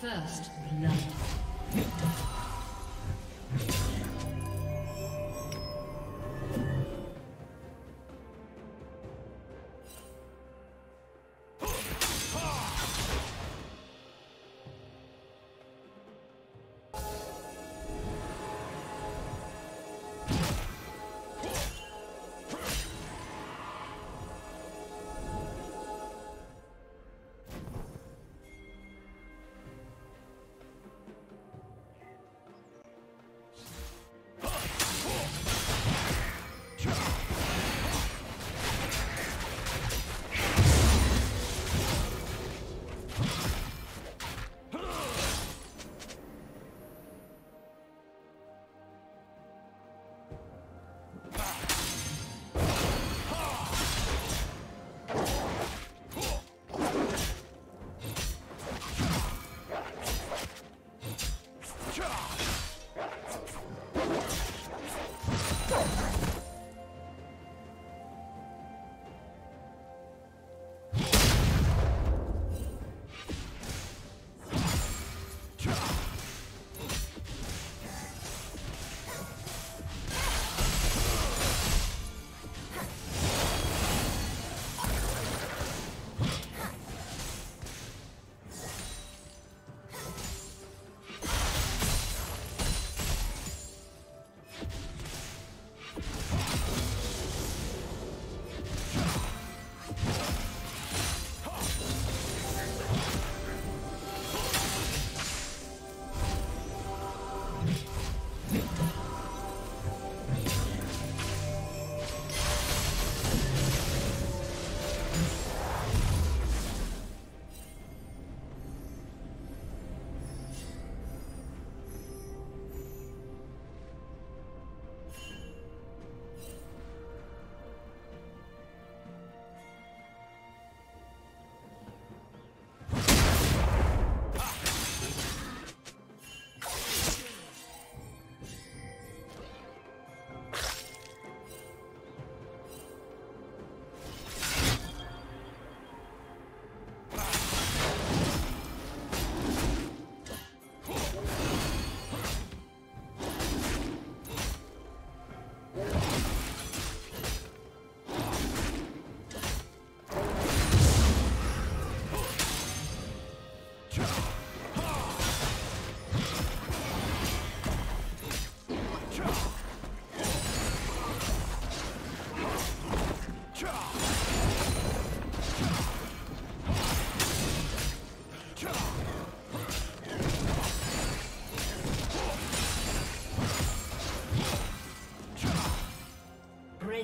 First blood.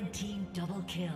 Red team double kill.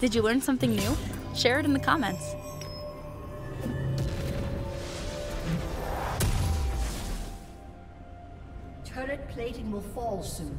Did you learn something new? Share it in the comments. Turret plating will fall soon.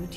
Blue